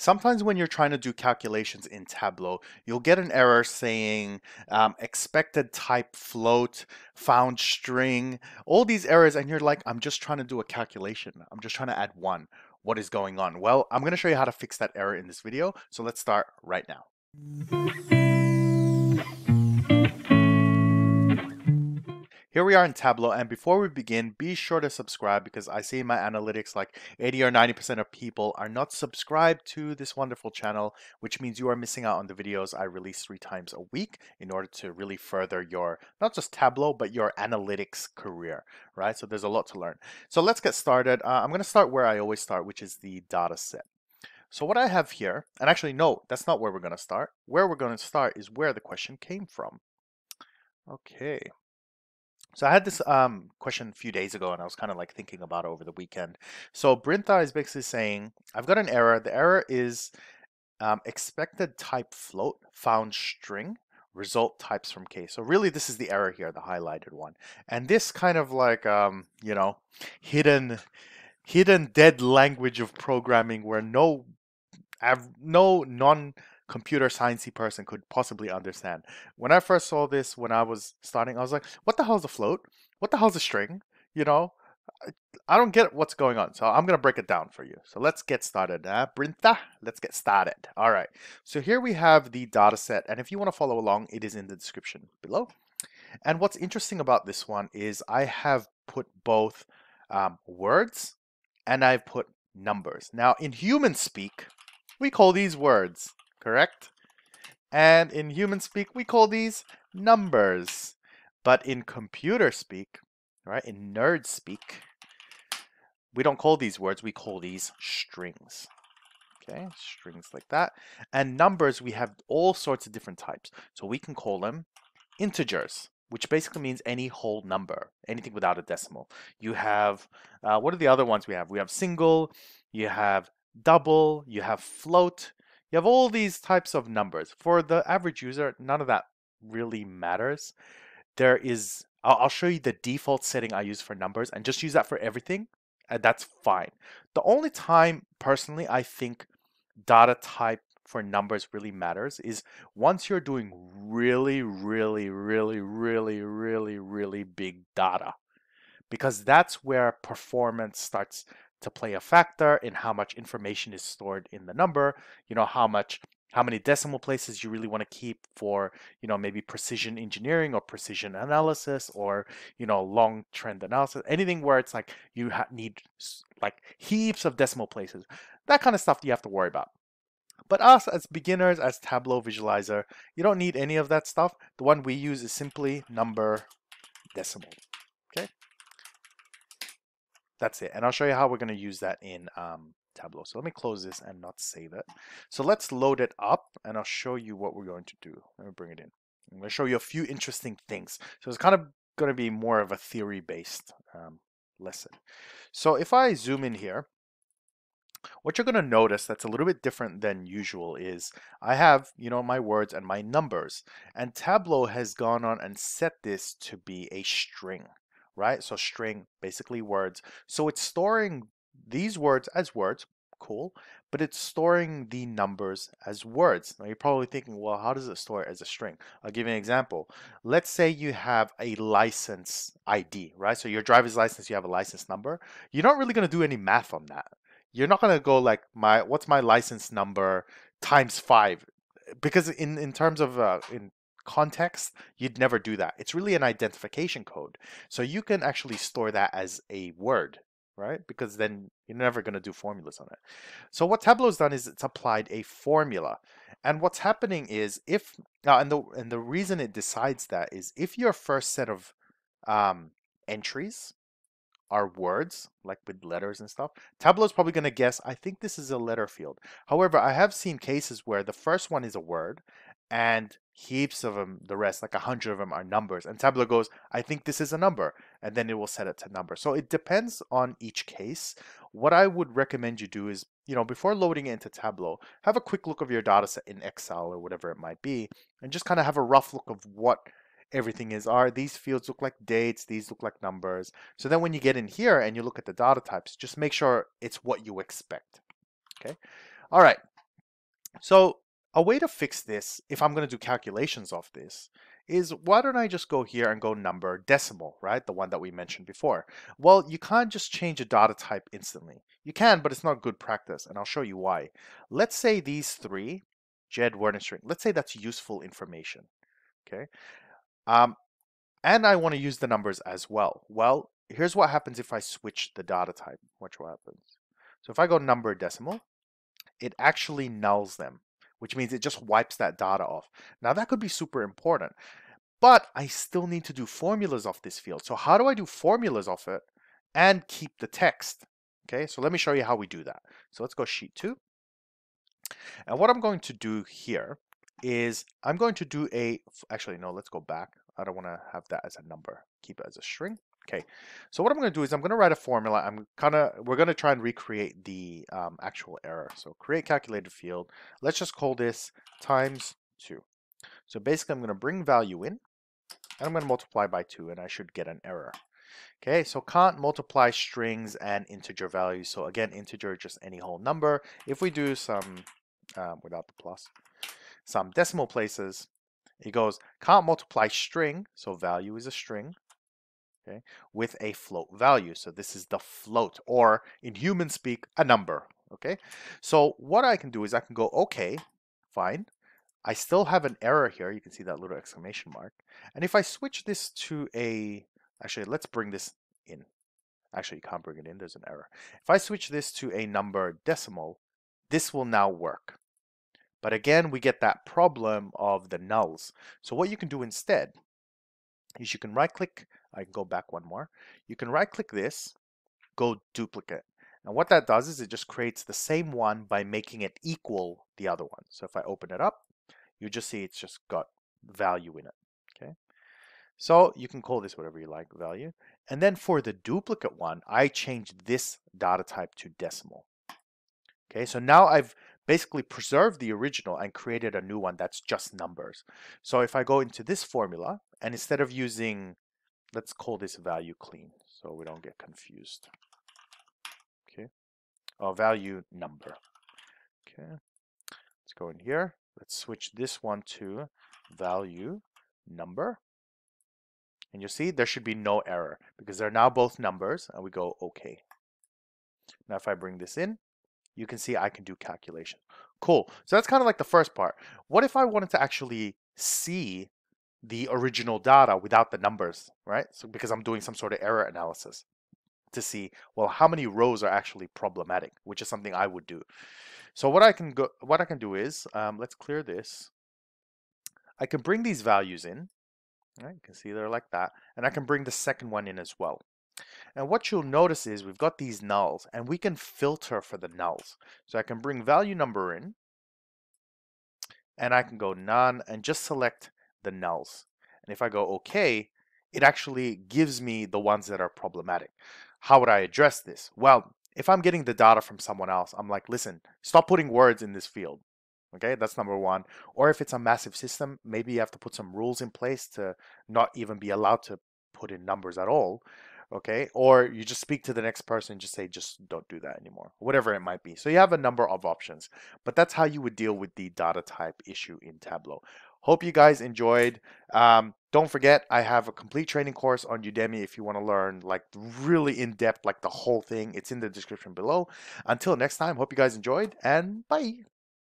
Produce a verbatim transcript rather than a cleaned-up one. Sometimes when you're trying to do calculations in Tableau, you'll get an error saying um, expected type float, found string, all these errors, and you're like, I'm just trying to do a calculation. I'm just trying to add one. What is going on? Well, I'm going to show you how to fix that error in this video. So let's start right now. Here we are in Tableau, and before we begin, be sure to subscribe because I see in my analytics like eighty or ninety percent of people are not subscribed to this wonderful channel, which means you are missing out on the videos I release three times a week in order to really further your, not just Tableau, but your analytics career, right? So there's a lot to learn. So let's get started. Uh, I'm going to start where I always start, which is the data set. So what I have here, and actually, no, that's not where we're going to start. Where we're going to start is where the question came from. Okay. So I had this um, question a few days ago, and I was kind of like thinking about it over the weekend. So Brinta is basically saying, I've got an error. The error is um, expected type float, found string, result types from K. So really this is the error here, the highlighted one. And this kind of like, um, you know, hidden, hidden dead language of programming where no, no non- computer sciencey person could possibly understand. When I first saw this, when I was starting, I was like, what the hell is a float? What the hell is a string? You know, I don't get what's going on. So I'm going to break it down for you. So let's get started. Uh, Brinta, let's get started. All right. So here we have the data set. And if you want to follow along, it is in the description below. And what's interesting about this one is I have put both um, words and I've put numbers. Now in human speak, we call these words. Correct? And in human speak, we call these numbers. But in computer speak, right, in nerd speak, we don't call these words, we call these strings. Okay, strings like that. And numbers, we have all sorts of different types. So we can call them integers, which basically means any whole number, anything without a decimal. You have, uh, what are the other ones we have? We have single, you have double, you have float. You have all these types of numbers. For the average user, none of that really matters. There is, I'll show you the default setting I use for numbers and just use that for everything, and that's fine. The only time, personally, I think data type for numbers really matters is once you're doing really, really, really, really, really, really big data, because that's where performance starts to play a factor in how much information is stored in the number, you know, how much, how many decimal places you really want to keep for, you know, maybe precision engineering or precision analysis or, you know, long trend analysis, anything where it's like you ha need like heaps of decimal places, that kind of stuff you have to worry about. But us as beginners, as Tableau Visualizer, you don't need any of that stuff. The one we use is simply number decimal. Okay. That's it. And I'll show you how we're going to use that in um, Tableau. So let me close this and not save it. So let's load it up and I'll show you what we're going to do. Let me bring it in. I'm going to show you a few interesting things. So it's kind of going to be more of a theory-based um, lesson. So if I zoom in here, what you're going to notice that's a little bit different than usual is I have, you know, my words and my numbers. And Tableau has gone on and set this to be a string. Right? So string, basically words. So it's storing these words as words, cool, but it's storing the numbers as words. Now you're probably thinking, well, how does it store it as a string? I'll give you an example. Let's say you have a license I D, right? So your driver's license, you have a license number. You're not really going to do any math on that. You're not going to go like, my what's my license number times five? Because in, in terms of, uh, in context, you'd never do that. It's really an identification code. So you can actually store that as a word, right? Because then you're never going to do formulas on it. So what Tableau's done is it's applied a formula. And what's happening is if, uh, and, the, and the reason it decides that is if your first set of um, entries are words, like with letters and stuff, Tableau's probably going to guess, I think this is a letter field. However, I have seen cases where the first one is a word and heaps of them, the rest, like a hundred of them are numbers. And Tableau goes, I think this is a number. And then it will set it to number. So it depends on each case. What I would recommend you do is, you know, before loading it into Tableau, have a quick look of your data set in Excel or whatever it might be, and just kind of have a rough look of what everything is. Are these fields look like dates, these look like numbers. So then when you get in here and you look at the data types, just make sure it's what you expect. Okay. All right. So a way to fix this, if I'm going to do calculations of this, is why don't I just go here and go number decimal, right? The one that we mentioned before. Well, you can't just change a data type instantly. You can, but it's not good practice, and I'll show you why. Let's say these three, Jed, word, and string, let's say that's useful information, okay? Um, and I want to use the numbers as well. Well, here's what happens if I switch the data type. Watch what happens. So if I go number decimal, it actually nulls them, which means it just wipes that data off. Now that could be super important, but I still need to do formulas off this field. So how do I do formulas off it and keep the text? Okay, so let me show you how we do that. So let's go sheet two. And what I'm going to do here is I'm going to do a, actually no, let's go back. I don't wanna have that as a number, keep it as a string. Okay, so what I'm gonna do is I'm gonna write a formula. I'm kinda, we're gonna try and recreate the um, actual error. So create calculated field. Let's just call this times two. So basically I'm gonna bring value in and I'm gonna multiply by two and I should get an error. Okay, so can't multiply strings and integer values. So again, integer, just any whole number. If we do some, um, without the plus, some decimal places, it goes can't multiply string, so value is a string. Okay, with a float value. So this is the float, or in human speak, a number. Okay, so what I can do is I can go, okay, fine. I still have an error here. You can see that little exclamation mark. And if I switch this to a, actually, let's bring this in. Actually, you can't bring it in. There's an error. If I switch this to a number decimal, this will now work. But again, we get that problem of the nulls. So what you can do instead is you can right click, I can go back one more. You can right click this, go duplicate. And what that does is it just creates the same one by making it equal the other one. So if I open it up, you just see it's just got value in it, okay? So you can call this whatever you like, value. And then for the duplicate one, I changed this data type to decimal. Okay, so now I've basically preserved the original and created a new one that's just numbers. So if I go into this formula, and instead of using, let's call this value clean so we don't get confused. Okay, oh, value number. Okay, let's go in here. Let's switch this one to value number. And you'll see there should be no error because they're now both numbers, and we go okay. Now if I bring this in, you can see I can do calculation. Cool, so that's kind of like the first part. What if I wanted to actually see the original data without the numbers, right? So because I'm doing some sort of error analysis to see, well, how many rows are actually problematic, which is something I would do. So what I can go, what I can do is, um, let's clear this. I can bring these values in, right? You can see they're like that. And I can bring the second one in as well. And what you'll notice is we've got these nulls and we can filter for the nulls. So I can bring value number in and I can go none and just select the nulls. And if I go okay, it actually gives me the ones that are problematic. How would I address this? Well, if I'm getting the data from someone else, I'm like, listen, stop putting words in this field. Okay, that's number one. Or if it's a massive system, maybe you have to put some rules in place to not even be allowed to put in numbers at all. Okay, or you just speak to the next person and just say, just don't do that anymore, whatever it might be. So you have a number of options, but that's how you would deal with the data type issue in Tableau. Hope you guys enjoyed. Um, don't forget, I have a complete training course on Udemy if you want to learn like really in depth, like the whole thing. It's in the description below. Until next time, hope you guys enjoyed, and bye.